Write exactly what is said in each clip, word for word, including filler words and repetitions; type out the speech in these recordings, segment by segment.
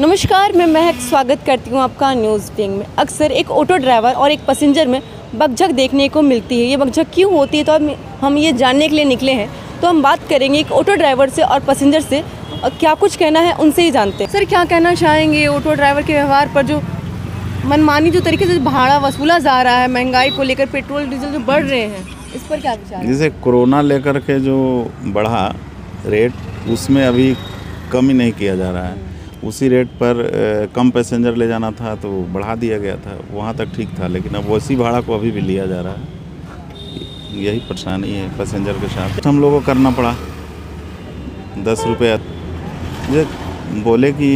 नमस्कार, मैं महक स्वागत करती हूँ आपका न्यूज़ विंग में। अक्सर एक ऑटो ड्राइवर और एक पैसेंजर में बकझक देखने को मिलती है। ये बकझक क्यों होती है तो हम ये जानने के लिए निकले हैं। तो हम बात करेंगे एक ऑटो ड्राइवर से और पैसेंजर से, क्या कुछ कहना है उनसे ही जानते हैं। सर, क्या कहना चाहेंगे ऑटो ड्राइवर के व्यवहार पर? जो मनमानी जो तरीके से भाड़ा वसूला जा रहा है, महंगाई को लेकर, पेट्रोल डीजल जो बढ़ रहे हैं, इस पर क्या विचार है? जैसे कोरोना लेकर के जो बढ़ा रेट, उसमें अभी कम ही नहीं किया जा रहा है। उसी रेट पर कम पैसेंजर ले जाना था तो बढ़ा दिया गया था, वहाँ तक ठीक था, लेकिन अब वैसी भाड़ा को अभी भी लिया जा रहा है। यही परेशानी है पैसेंजर के साथ। हम लोगों को करना पड़ा दस रुपये। ये बोले कि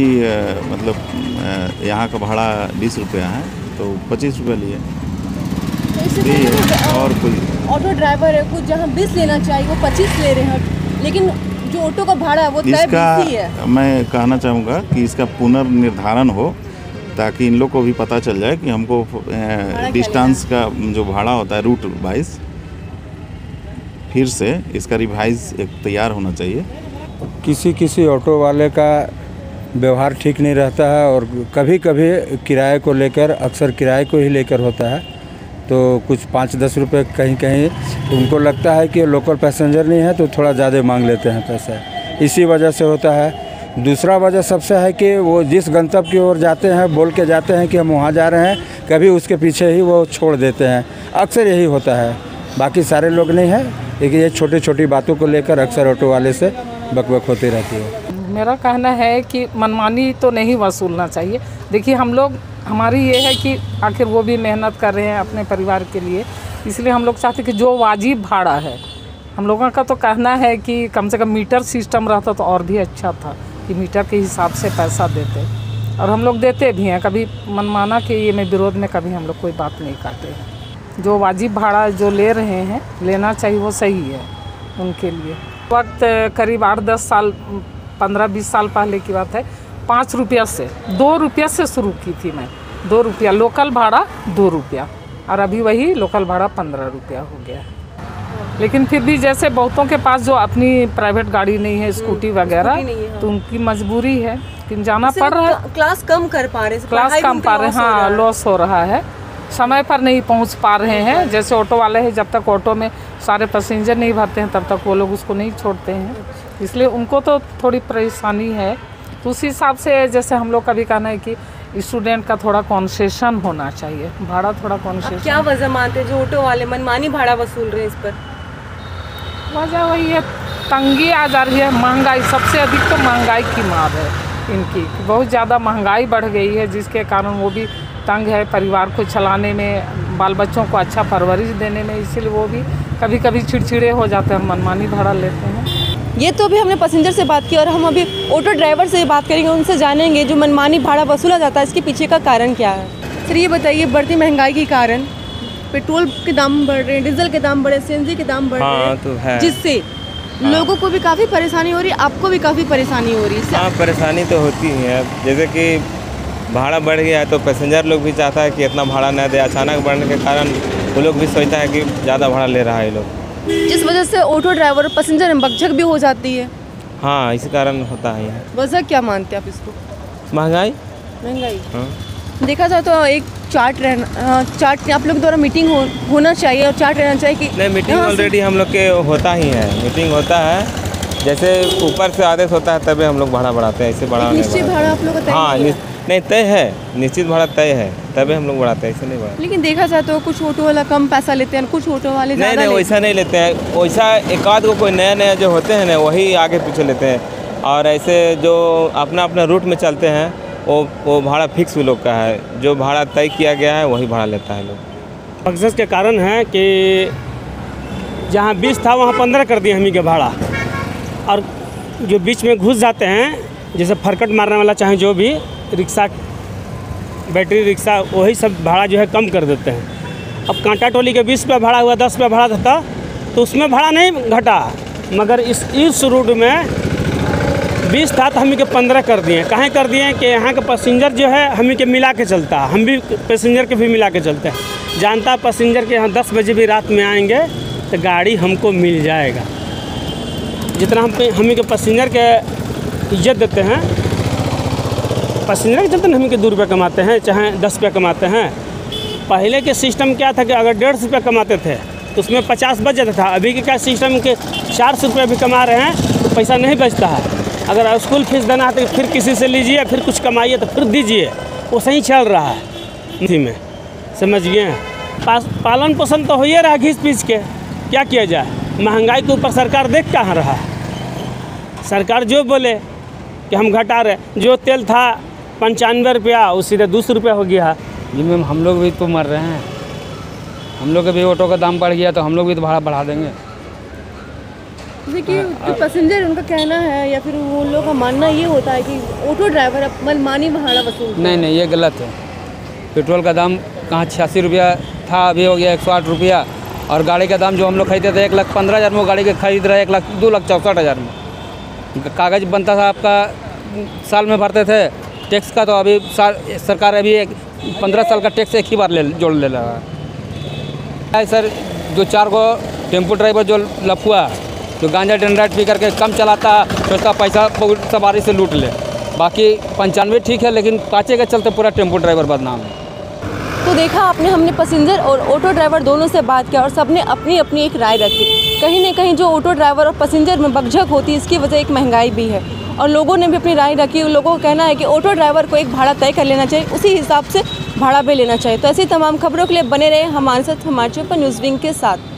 मतलब यहाँ का भाड़ा बीस रुपया है तो पच्चीस रुपये लिए तो और कोई ऑटो ड्राइवर है कुछ जहाँ बीस लेना चाहिए वो पच्चीस ले रहे हैं, लेकिन जो ऑटो का भाड़ा है वो तय बीस है। मैं कहना चाहूँगा कि इसका पुनर्निर्धारण हो ताकि इन लोग को भी पता चल जाए कि हमको डिस्टेंस का जो भाड़ा होता है रूट वाइज, फिर से इसका रिवाइज एक तैयार होना चाहिए। किसी किसी ऑटो वाले का व्यवहार ठीक नहीं रहता है और कभी कभी किराए को लेकर, अक्सर किराए को ही लेकर होता है। तो कुछ पाँच दस रुपये कहीं कहीं तो उनको लगता है कि लोकल पैसेंजर नहीं है तो थोड़ा ज़्यादा मांग लेते हैं पैसा, इसी वजह से होता है। दूसरा वजह सबसे है कि वो जिस गंतव्य की ओर जाते हैं, बोल के जाते हैं कि हम वहाँ जा रहे हैं, कभी उसके पीछे ही वो छोड़ देते हैं। अक्सर यही होता है, बाकी सारे लोग नहीं है, लेकिन ये छोटी छोटी बातों को लेकर अक्सर ऑटो वाले से बकबक होती रहती है। मेरा कहना है कि मनमानी तो नहीं वसूलना चाहिए। देखिए, हम लोग, हमारी ये है कि आखिर वो भी मेहनत कर रहे हैं अपने परिवार के लिए, इसलिए हम लोग चाहते कि जो वाजिब भाड़ा है, हम लोगों का तो कहना है कि कम से कम मीटर सिस्टम रहता तो और भी अच्छा था कि मीटर के हिसाब से पैसा देते, और हम लोग देते भी हैं। कभी मनमाना के ये में विरोध में कभी हम लोग कोई बात नहीं करते हैं। जो वाजिब भाड़ा जो ले रहे हैं, लेना चाहिए, वो सही है उनके लिए। वक्त करीब आठ दस साल, पंद्रह बीस साल पहले की बात है, पाँच रुपया से दो रुपया से शुरू की थी मैं। दो रुपया लोकल भाड़ा, दो रुपया, और अभी वही लोकल भाड़ा पंद्रह रुपया हो गया है। लेकिन फिर भी जैसे बहुतों के पास जो अपनी प्राइवेट गाड़ी नहीं है, स्कूटी वगैरह, तो उनकी मजबूरी है, लेकिन जाना पड़ रहा है। क्लास कम कर पा रहे, क्लास कम पा रहे, हाँ, लॉस हो रहा है, समय पर नहीं पहुँच पा रहे हैं। जैसे ऑटो वाले हैं, जब तक ऑटो में सारे पैसेंजर नहीं भरते हैं तब तक वो लोग उसको नहीं छोड़ते हैं, इसलिए उनको तो थोड़ी परेशानी है। तो उस हिसाब से जैसे हम लोग का भी कहना है कि स्टूडेंट का थोड़ा कॉन्सेशन होना चाहिए, भाड़ा थोड़ा कॉन्सेशन। क्या वजह मानते हैं जो ऑटो वाले मनमानी भाड़ा वसूल रहे हैं इस पर? वजह वही है, तंगी आ जा रही है, महंगाई, सबसे अधिक तो महंगाई की मार है इनकी। बहुत ज़्यादा महंगाई बढ़ गई है, जिसके कारण वो भी तंग है परिवार को चलाने में, बाल बच्चों को अच्छा परवरिश देने में, इसीलिए वो भी कभी कभी चिड़चिड़े हो जाते हैं, मनमानी भाड़ा लेते हैं। ये तो अभी हमने पैसेंजर से बात की, और हम अभी ऑटो ड्राइवर से बात करेंगे, उनसे जानेंगे जो मनमानी भाड़ा वसूला जाता है इसके पीछे का कारण क्या है। सर, ये बताइए, बढ़ती महंगाई के कारण पेट्रोल के दाम बढ़ रहे हैं, डीजल के दाम बढ़े, सीएनजी के दाम बढ़ रहे हैं, तो है, जिससे हाँ। लोगों को भी काफ़ी परेशानी हो रही है, आपको भी काफ़ी परेशानी हो रही है। हाँ, परेशानी तो होती है। जैसे कि भाड़ा बढ़ गया है तो पैसेंजर लोग भी चाहता है कि इतना भाड़ा ना दे, अचानक बढ़ने के कारण वो लोग भी सोचता है कि ज़्यादा भाड़ा ले रहा है लोग, जिस वजह से ऑटो ड्राइवर और पैसेंजर में बकझक भी हो जाती है। हाँ, इसी कारण होता है। वजह क्या मानते हैं आप इसको? महंगाई, महंगाई हाँ। देखा जाए तो एक चार्ट रहना, चार्ट आप लोग द्वारा मीटिंग हो, होना चाहिए और चार्ट रहना चाहिए कि नहीं। मीटिंग ऑलरेडी हम लोग के होता ही है, मीटिंग होता है, जैसे ऊपर से आदेश होता है तभी हम लोग भाड़ा बढ़ाते हैं, ऐसे बढ़ा निश्चित भाड़ा आप लोग। हाँ, नहीं तय है, निश्चित भाड़ा तय है तभी हम लोग बढ़ाते हैं, ऐसे नहीं बढ़ाते। लेकिन देखा जाए तो कुछ ऑटो वाला कम पैसा लेते हैं, कुछ ऑटो वाले नहीं नहीं वैसा नहीं लेते हैं। वैसा एक आध को कोई नया नया जो होते हैं ना, वही आगे पीछे लेते हैं, और ऐसे जो अपना अपना रूट में चलते हैं वो वो भाड़ा फिक्स वो लोग का है, जो भाड़ा तय किया गया है वही भाड़ा लेता है लोग। बकझक के कारण है कि जहाँ बीस था वहाँ पंद्रह कर दिए हमी के भाड़ा, और जो बीच में घुस जाते हैं जैसे फरकट मारने वाला, चाहे जो भी रिक्शा, बैटरी रिक्शा, वही सब भाड़ा जो है कम कर देते हैं। अब कांटा टोली के बीस रुपया भाड़ा हुआ, दस रुपया भाड़ा था, तो उसमें भाड़ा नहीं घटा, मगर इस इस रूट में बीस था तो हम के पंद्रह कर दिए। कहाँ कर दिए कि यहाँ का पैसेंजर जो है हम के मिला के चलता, हम भी पैसेंजर के भी मिला के चलते हैं, जानता पैसेंजर के यहाँ दस बजे भी रात में आएंगे तो गाड़ी हमको मिल जाएगा। जितना हम हम के पैसेंजर के इज्जत देते हैं पसीने के चलते ना हम के दो रुपये कमाते हैं, चाहे दस रुपये कमाते हैं। पहले के सिस्टम क्या था कि अगर डेढ़ सौ रुपये कमाते थे तो उसमें पचास बच जाता था। अभी के क्या सिस्टम के चार सौ रुपये भी कमा रहे हैं तो पैसा नहीं बचता है। अगर स्कूल फीस देना है तो फिर किसी से लीजिए, फिर कुछ कमाइए तो फिर दीजिए, वो सही चल रहा है इसी में। समझ गए, पालन पोषण तो हो ही रहा घिस पीस के, क्या किया जाए। महंगाई के ऊपर सरकार देख कहाँ रहा है। सरकार जो बोले कि हम घटा रहे, जो तेल था पंचानवे रुपया उस सीधे दो सौ रुपया हो गया। जी मैम, हम लोग भी तो मर रहे हैं, हम लोग के भी ऑटो का दाम बढ़ गया तो हम लोग भी तो भाड़ा बढ़ा देंगे। देखिए तो पैसेंजर उनका कहना है या फिर उन लोगों का मानना ये होता है कि ऑटो ड्राइवर मनमानी भाड़ा वसूल। नहीं नहीं, ये गलत है। पेट्रोल का दाम कहाँ छियासी रुपया था, अभी हो गया एक सौ आठ रुपया। और गाड़ी का दाम जो हम लोग खरीदते थे एक लाख पंद्रह हज़ार में, गाड़ी के खरीद रहे एक लाख दो लाख चौंसठ हज़ार में। कागज़ बनता था आपका, साल में भरते थे टैक्स का, तो अभी सरकार अभी एक पंद्रह साल का टैक्स एक ही बार ले जोड़ ले रहा है। सर दो चार गो टेम्पो ड्राइवर जो लफुआ जो गांजा डंडाइट पी करके कम चलाता है तो उसका पैसा सवारी से लूट ले। बाकी पंचानवे ठीक है, लेकिन पाँचे के चलते पूरा टेम्पो ड्राइवर बदनाम है। तो देखा आपने, हमने पैसेंजर और ऑटो ड्राइवर दोनों से बात किया और सबने अपनी अपनी एक राय रखी। कहीं ना कहीं जो ऑटो ड्राइवर और पैसेंजर में बकझक होती है, इसकी वजह एक महंगाई भी है। और लोगों ने भी अपनी राय रखी। लोगों का कहना है कि ऑटो ड्राइवर को एक भाड़ा तय कर लेना चाहिए, उसी हिसाब से भाड़ा भी लेना चाहिए। तो ऐसी तमाम खबरों के लिए बने रहे हमारे साथ, हमारे न्यूज़ विंग के साथ।